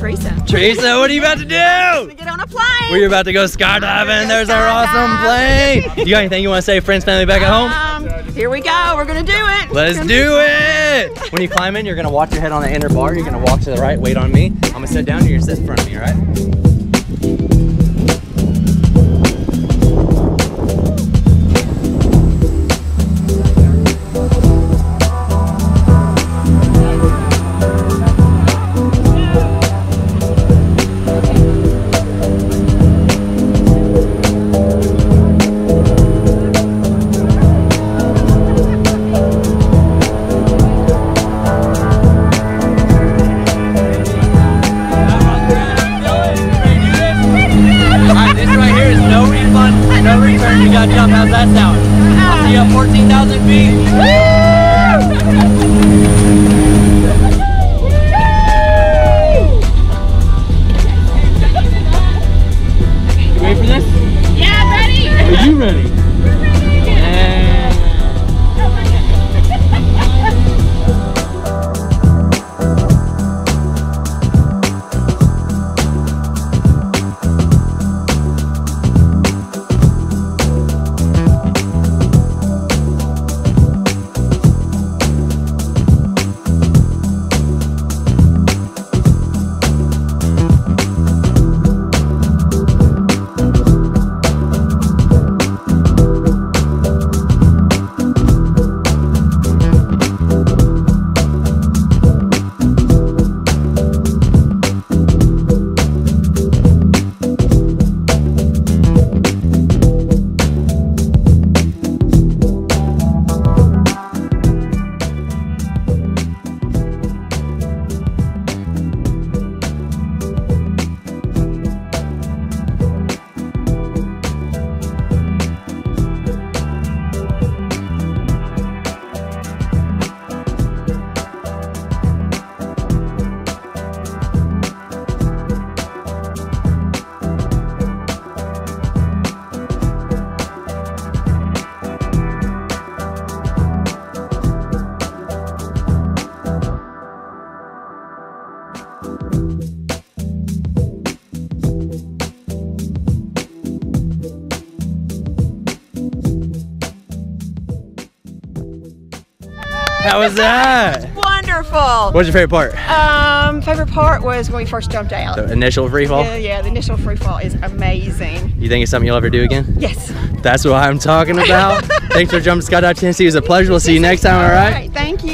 Teresa. Teresa, what are you about to do? We're gonna get on a plane. We're about to go skydiving. There's our awesome plane. You got anything you want to say, friends, family, back at home? Here we go. We're gonna do it. Let's do it. When you climb in, you're gonna watch your head on the inner bar. You're gonna walk to the right. Wait on me. I'm gonna sit down. You're gonna sit in front of me. All right. How was that? It was wonderful. What was your favorite part? Favorite part was when we first jumped out. The initial free fall? Yeah, the initial free fall is amazing. You think it's something you'll ever do again? Yes. That's what I'm talking about. Thanks for jumping to Skydive Tennessee. It was a pleasure. We'll see you next time, all right? All right, thank you.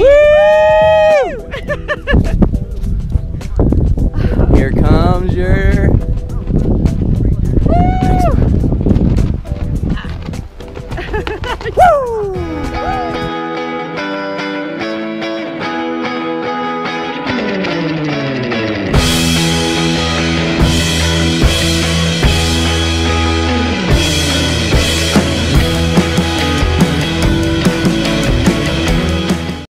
Woo! Here comes your... Woo! Woo!